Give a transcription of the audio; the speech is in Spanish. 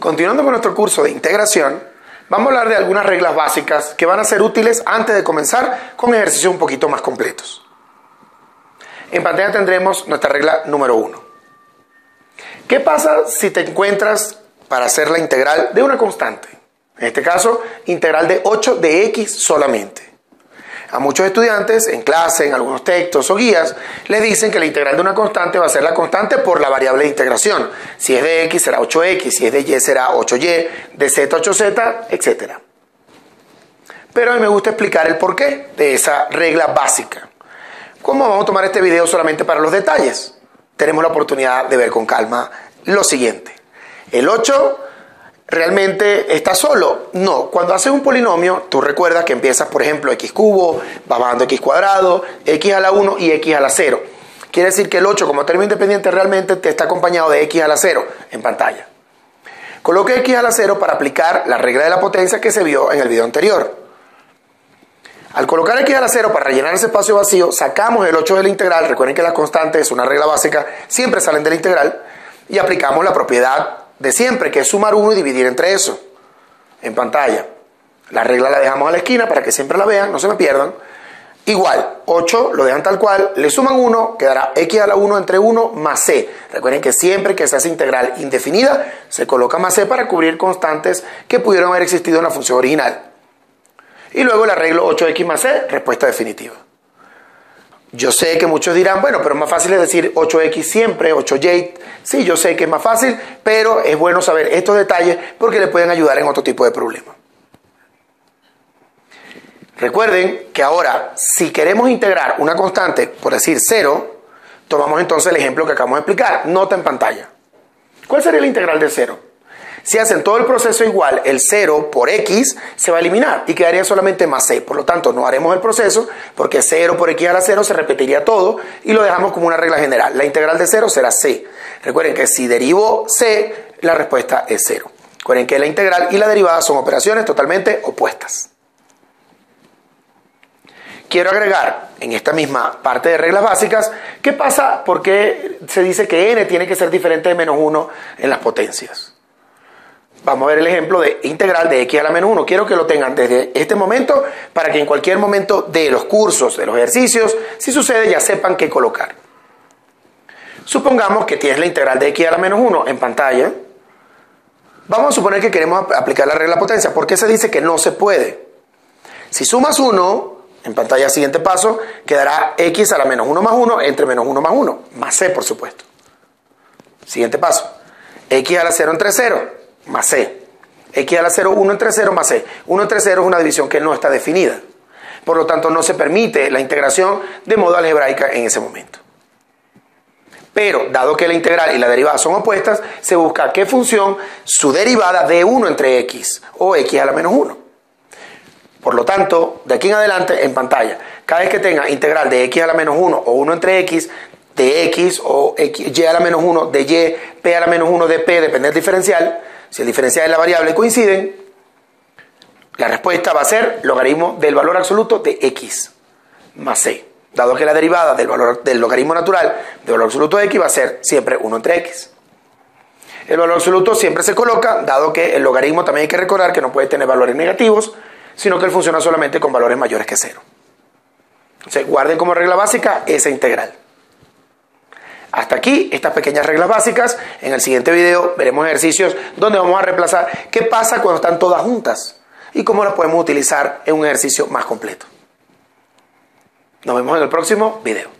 Continuando con nuestro curso de integración, vamos a hablar de algunas reglas básicas que van a ser útiles antes de comenzar con ejercicios un poquito más completos. En pantalla tendremos nuestra regla número 1. ¿Qué pasa si te encuentras para hacer la integral de una constante? En este caso, integral de 8 de x solamente. A muchos estudiantes, en clase, en algunos textos o guías, les dicen que la integral de una constante va a ser la constante por la variable de integración. Si es de x, será 8x, si es de y, será 8y, de z, 8z, etc. Pero a mí me gusta explicar el porqué de esa regla básica. Como vamos a tomar este video solamente para los detalles, tenemos la oportunidad de ver con calma lo siguiente. ¿El 8 realmente está solo? No. Cuando haces un polinomio, tú recuerdas que empiezas, por ejemplo, x cubo, vas bajando x cuadrado, x a la 1 y x a la 0. Quiere decir que el 8 como término independiente realmente te está acompañado de x a la 0 en pantalla. Coloque x a la 0 para aplicar la regla de la potencia que se vio en el video anterior. Al colocar x a la 0 para rellenar ese espacio vacío, sacamos el 8 de la integral. Recuerden que las constantes, es una regla básica, siempre salen de la integral. Y aplicamos la propiedad de siempre, que es sumar 1 y dividir entre eso. En pantalla. La regla la dejamos a la esquina para que siempre la vean, no se me pierdan. Igual, 8 lo dejan tal cual, le suman 1, quedará x a la 1 entre 1 más c. Recuerden que siempre que se hace integral indefinida, se coloca más c para cubrir constantes que pudieron haber existido en la función original. Y luego el arreglo 8x más c, respuesta definitiva. Yo sé que muchos dirán, bueno, pero más fácil es decir 8x siempre, 8y. Sí, yo sé que es más fácil, pero es bueno saber estos detalles porque le pueden ayudar en otro tipo de problema. Recuerden que ahora, si queremos integrar una constante, por decir 0, tomamos entonces el ejemplo que acabamos de explicar, nota en pantalla. ¿Cuál sería la integral de 0? Si hacen todo el proceso igual, el 0 por x se va a eliminar y quedaría solamente más 6. Por lo tanto, no haremos el proceso porque 0 por x a la 0 se repetiría todo y lo dejamos como una regla general. La integral de 0 será c. Recuerden que si derivo c, la respuesta es 0. Recuerden que la integral y la derivada son operaciones totalmente opuestas. Quiero agregar en esta misma parte de reglas básicas qué pasa porque se dice que n tiene que ser diferente de menos 1 en las potencias. Vamos a ver el ejemplo de integral de x a la menos 1. Quiero que lo tengan desde este momento para que en cualquier momento de los cursos, de los ejercicios, si sucede ya sepan qué colocar. Supongamos que tienes la integral de x a la menos 1 en pantalla. Vamos a suponer que queremos aplicar la regla de potencia. ¿Por qué se dice que no se puede? Si sumas 1, en pantalla siguiente paso, quedará x a la menos 1 más 1 entre menos 1 más 1, más c por supuesto. Siguiente paso, x a la 0 entre 0. Más c. X a la 0, 1 entre 0 más c. 1 entre 0 es una división que no está definida. Por lo tanto, no se permite la integración de modo algebraica en ese momento. Pero, dado que la integral y la derivada son opuestas, se busca qué función su derivada de 1 entre x o x a la menos 1. Por lo tanto, de aquí en adelante, en pantalla, cada vez que tenga integral de x a la menos 1 o 1 entre x, de x o x, y a la menos 1, de y, p a la menos 1, de p, depende del diferencial. Si el diferencial y la variable coinciden, la respuesta va a ser logaritmo del valor absoluto de x más c. Dado que la derivada del logaritmo natural del valor absoluto de x va a ser siempre 1 entre x. El valor absoluto siempre se coloca, dado que el logaritmo también hay que recordar que no puede tener valores negativos, sino que él funciona solamente con valores mayores que 0. Entonces, guarden como regla básica esa integral. Hasta aquí estas pequeñas reglas básicas. En el siguiente video veremos ejercicios donde vamos a reemplazar qué pasa cuando están todas juntas y cómo las podemos utilizar en un ejercicio más completo. Nos vemos en el próximo video.